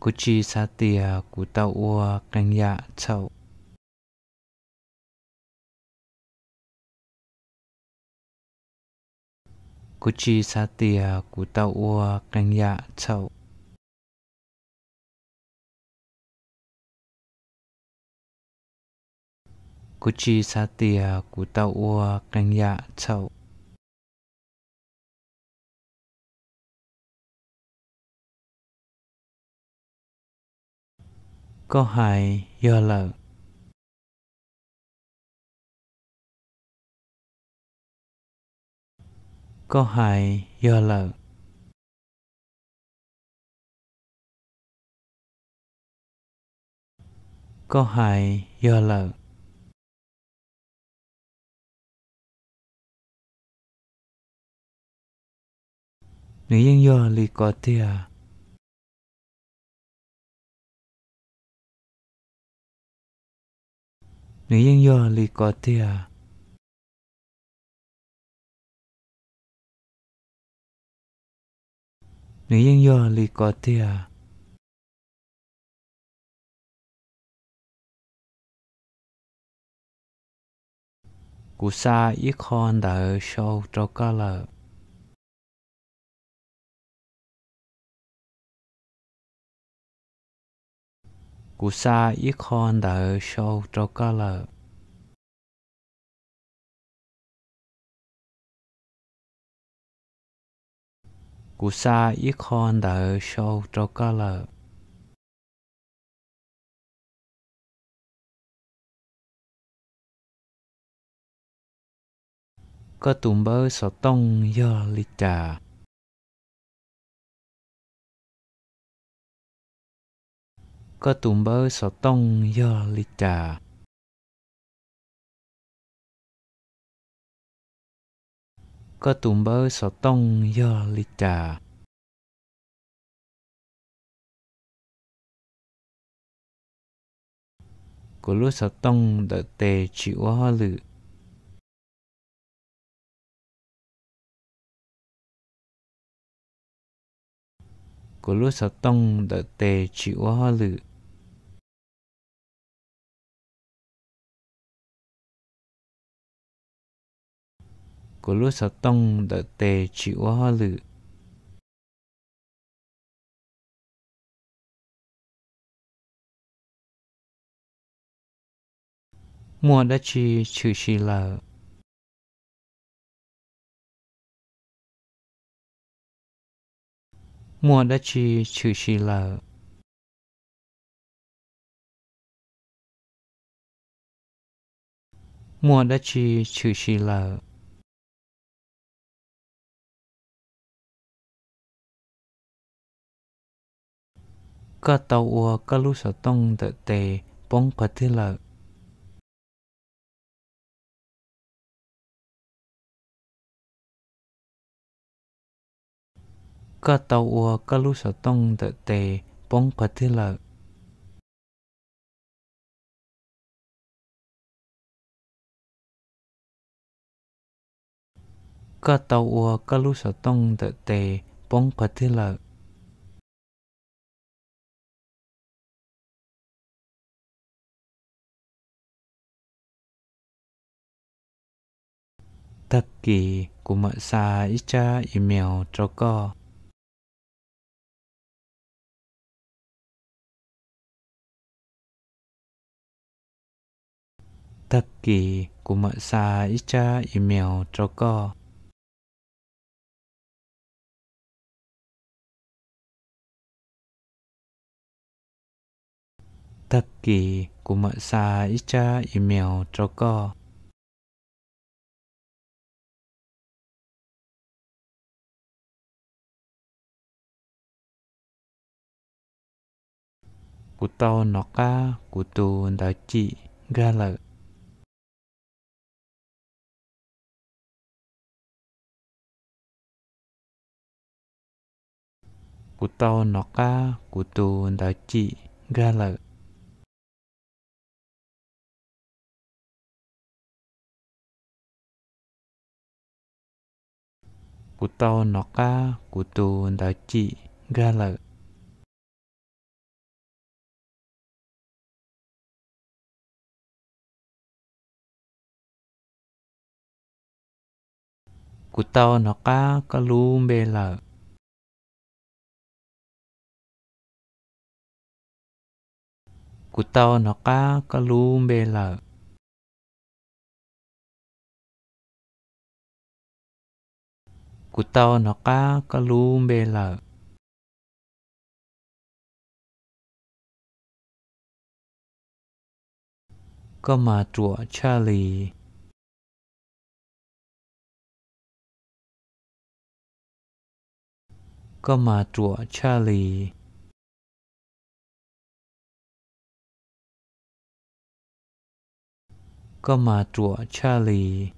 Cú chi xa tìa cú tàu ua canh dạ chậu. Cú chi xa tìa cú tàu ua canh dạ chậu. Cú chi xa tìa cú tàu ua canh dạ chậu. Câu hai do lợ. Câu hai do lợ. Câu hai do lợ. 你应有立国的啊。你应有立国的啊。你应有立国的啊。Cú xa ít con đã ở sâu trâu cá lợ. Cú xa ít con đã ở sâu trâu cá lợ. Cú xa ít con đã ở sâu trâu cá lợ. Có tùm bơ sọ tông do lì trà. Có tùm bơ sọ tông do lì trà. Có tùm bơ sọ tông do lì trà. Cô lúa sọ tông đợi tề chịu hoa lự. Cô lúa sọ tông đợi tề chịu hoa lự. Cô lúa sọ tông đợi tề chịu hoa lự. Mua đã chi trừ chi là. Mua đã chi trừ chi là. Mua đã chi trừ chi là. Các tàu ua các lũ sở tông đợi tề bóng quả thế là. Các tàu ua các lũ sở tông đợi tề bóng quả thế là. Các tàu ua các lũ sở tông đợi tề bóng quả thế là. Thật kỳ của mợ xa ít cha ít mèo trâu co. Thật kỳ của mợ xa ít cha ít mèo trâu co. Thật kỳ của mợ xa ít cha ít mèo trâu co. Cú tàu nó ca cú tù đã chị ra lợ. Cú tàu nó ca cú tù đã chị ra lợ. Cú tàu nó ca cú tù đã chị ra lợ. Cú tàu nó cá cá lú bê lợ. Cú tàu nó cá cá lú bê lợ. Cú tàu nó cá cá lú bê lợ. Có mà trụa Charlie. Có mà trụa Charlie. Có mà trụa Charlie.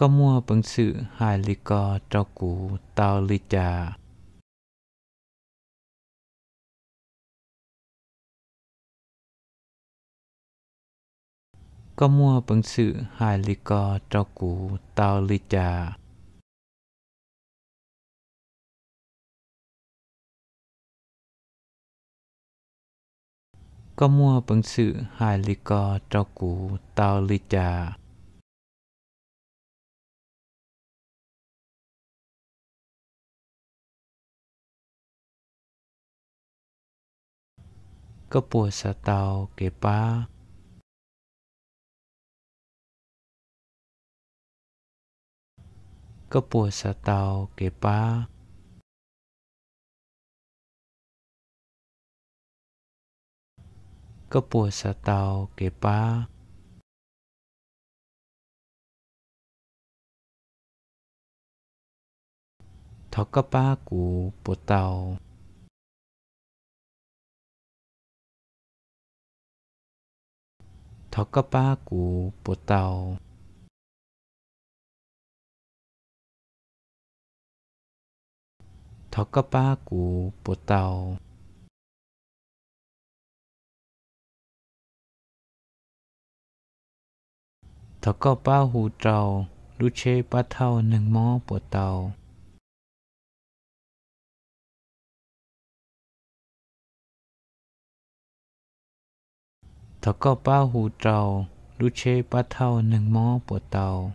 có mua bằng sự hai lý co trao cú tao lý trà. Có mua bằng sự hai lý co trao cú tao lý trà. Có mua bằng sự hai lý co trao cú tao lý trà. Có bùa sa tàu kê ba. Có bùa sa tàu kê ba. Có bùa sa tàu kê ba. Thọ có ba cụ bộ tàu. Thọ có ba cụ bộ tàu. Thọ có ba cụ bộ tàu. Thọ có ba hù trầu đu chê ba thao nâng mó bộ tàu. Thọ có ba hù trầu đu chê ba thao nâng mó bộ tàu.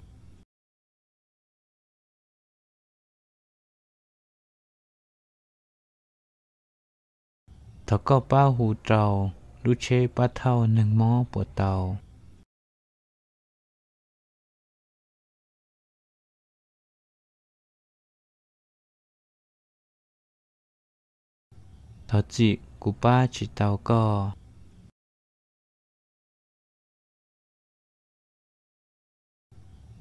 Thọ có ba hù trầu đu chê ba thao nâng mó bộ tàu. Thọ dị của ba chỉ tàu co.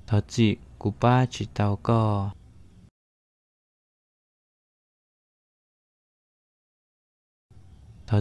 Thọ dị của ba chỉ tàu co. Thọ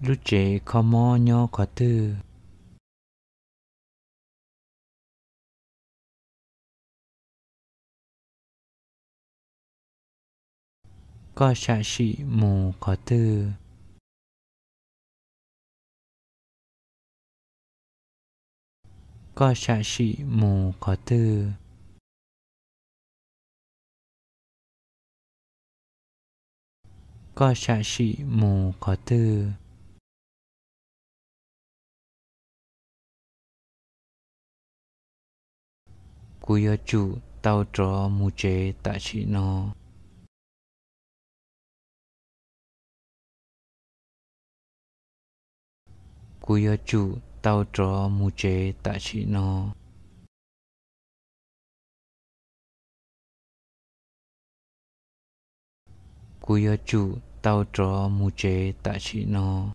Lúc chế khó mò nhó khó tư. Có xạ xị mù khó tư. Có xạ xị mù khó tư. Có xạ xị mù khó tư. Cú yo chủ tao trò mù chế tạ chị nó. Cú yo chủ tao trò mù chế tạ chị nó. Cú yo chủ tao trò mù chế tạ chị nó.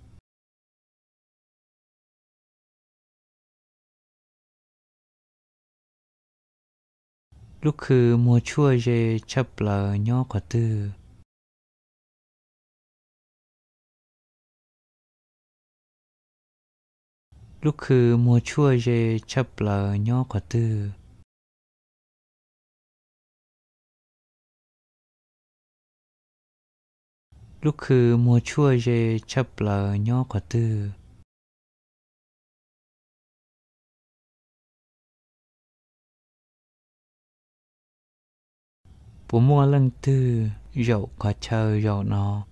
Lúc khứ mùa chua dê chấp lờ nhó khỏa tư. Lúc khứ mùa chua dê chấp lờ nhó khỏa tư. Lúc khứ mùa chua dê chấp lờ nhó khỏa tư. 不摸冷tư dậu có chờ dậu nó.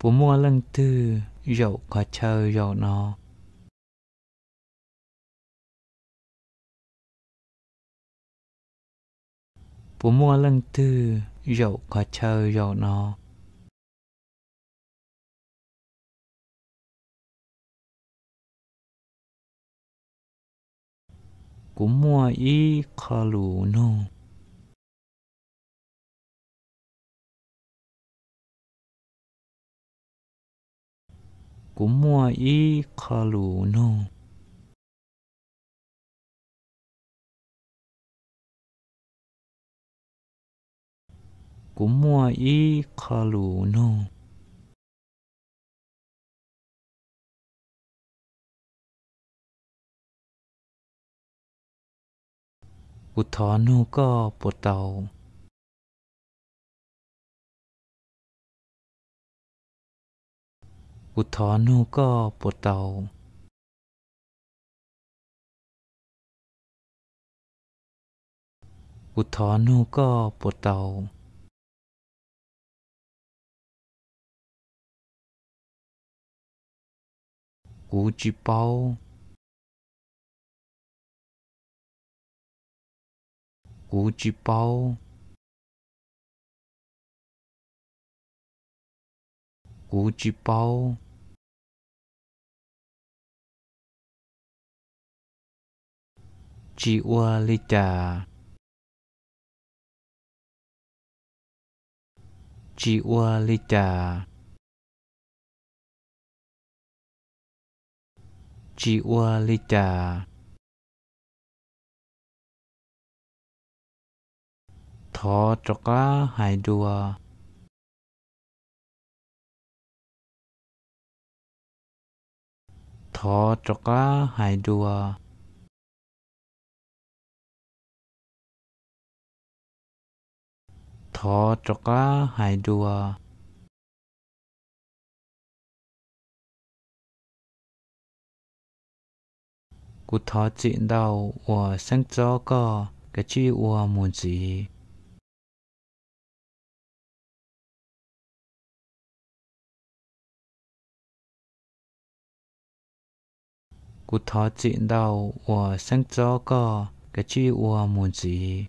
Bố mua lần tư dậu có chờ dậu nó. Bố mua lần tư dậu có chờ dậu nó. Bố mua y khó lũ nô. Cú mua y khó lũ nô. Cú mua y khó lũ nô. Cú thó nô có bộ tàu. Cú thó nô có bộ tàu. Cú thó nô có bộ tàu. Cú chỉ bao. Cú chỉ bao. Cú chỉ bao. Chị ua lì trà. Chị ua lì trà. Chị ua lì trà. Thó trọc lá hải đùa. Thó trọc lá hải đùa. Thó trọc lá hải đùa. Cú thó chuyện đau ủa sáng gió co cái chi ủa muốn gì. Cú thó chuyện đau ủa sáng gió co cái chi ủa muốn gì.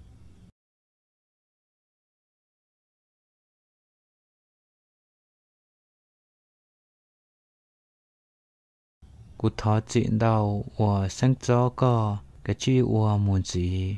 Cú thó chuyện đau ủa sáng gió co cái chi ủa muốn gì.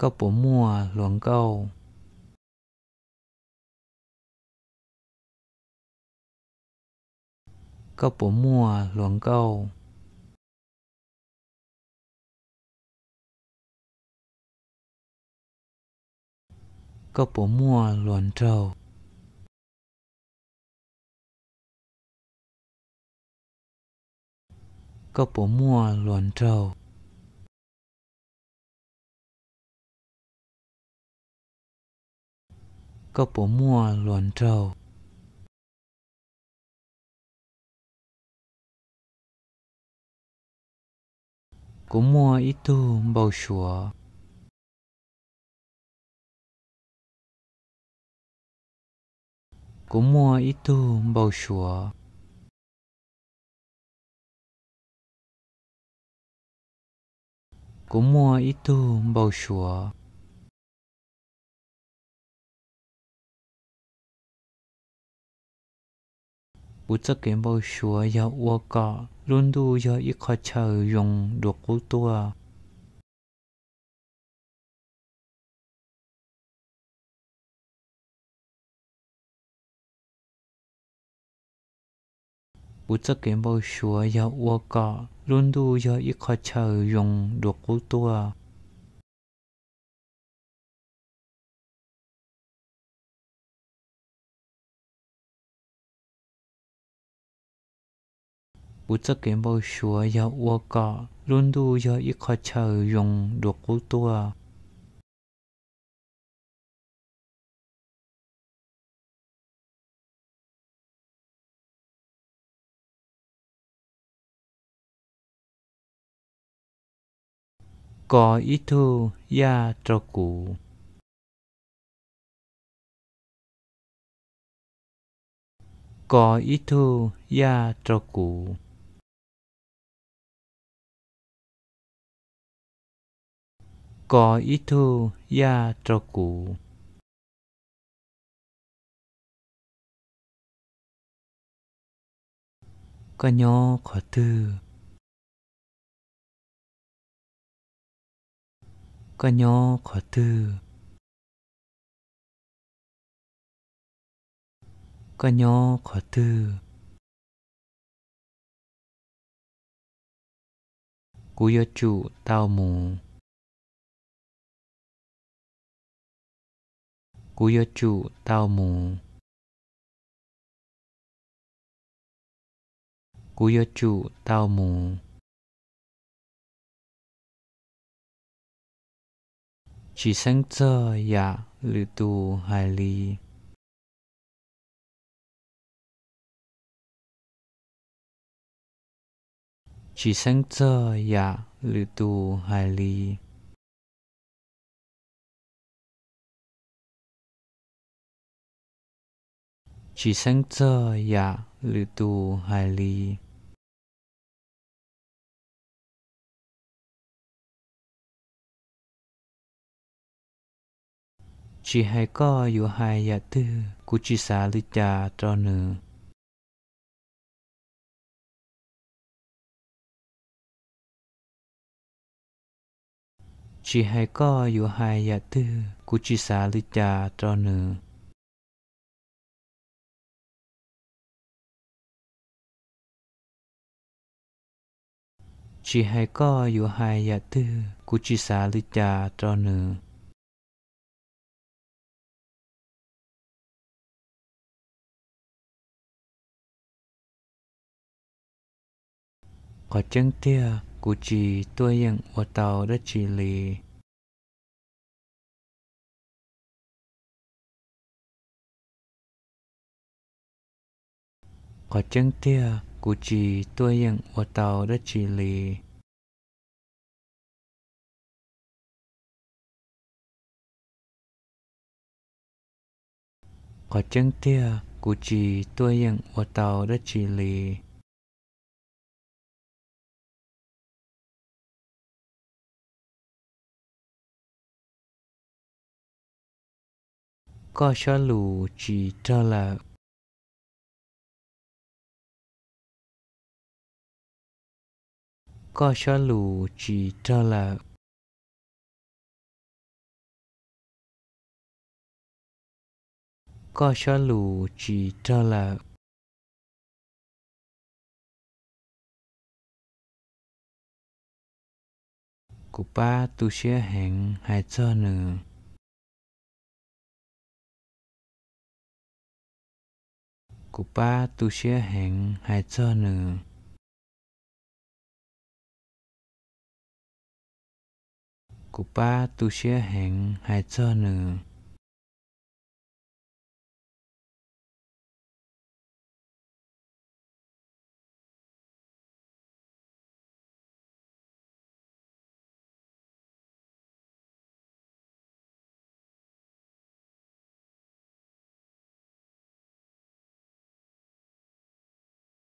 Có bộ mua luồng câu. Có bộ mua luồng câu. Có bộ mua luồng trâu. Có bộ mua luồng trâu. Có bộ mua luồn trầu. Kumua itu bau shua. Kumua itu bau shua. Kumua itu bau shua. Ucapan bau shua ya waka lundu ya ikhacha yong dokutua. Ucapan bau shua ya waka lundu ya ikhacha yong dokutua. Ucapan bau shua ya waka lundu ya ikhacha yong dokutua. Ko itu ya troku. Ko itu ya troku. Ko itu ya troku. Kanyo ko tu. Kanyo ko tu. Kanyo ko tu. Kuyo chu tao mu. Kuyo chu tao mu. Kuyo chu tao mu. Chỉ sáng giờ ya lư tu hai ly. Chỉ sáng giờ ya lư tu hai ly. Chỉ sáng giờ ya lư tu hai ly. Chỉ hai có dù hai dạ tư, cụ chỉ xa lưu trà trò nữ. Chỉ hai có dù hai dạ tư, cụ chỉ xa lưu trà trò nữ. Chỉ hai có dù hai dạ tư, cụ chỉ xa lưu trà trò nữ. Có chân tia, cụ chỉ tôi yên ở tàu đất chỉ lì. Có chân tia, cụ chỉ tôi yên ở tàu đất chỉ lì. Có chân tia, cụ chỉ tôi yên ở tàu đất chỉ lì. Có xóa lù chỉ trơ lợ. Có xóa lù chỉ trơ lợ. Có xóa lù chỉ trơ lợ. Cụ ba tu xế hẹn hai trơ nữ. Cụ ba tu xế hẹn hai trơ nữ. Cụ ba tu xế hẹn hai trơ nữ.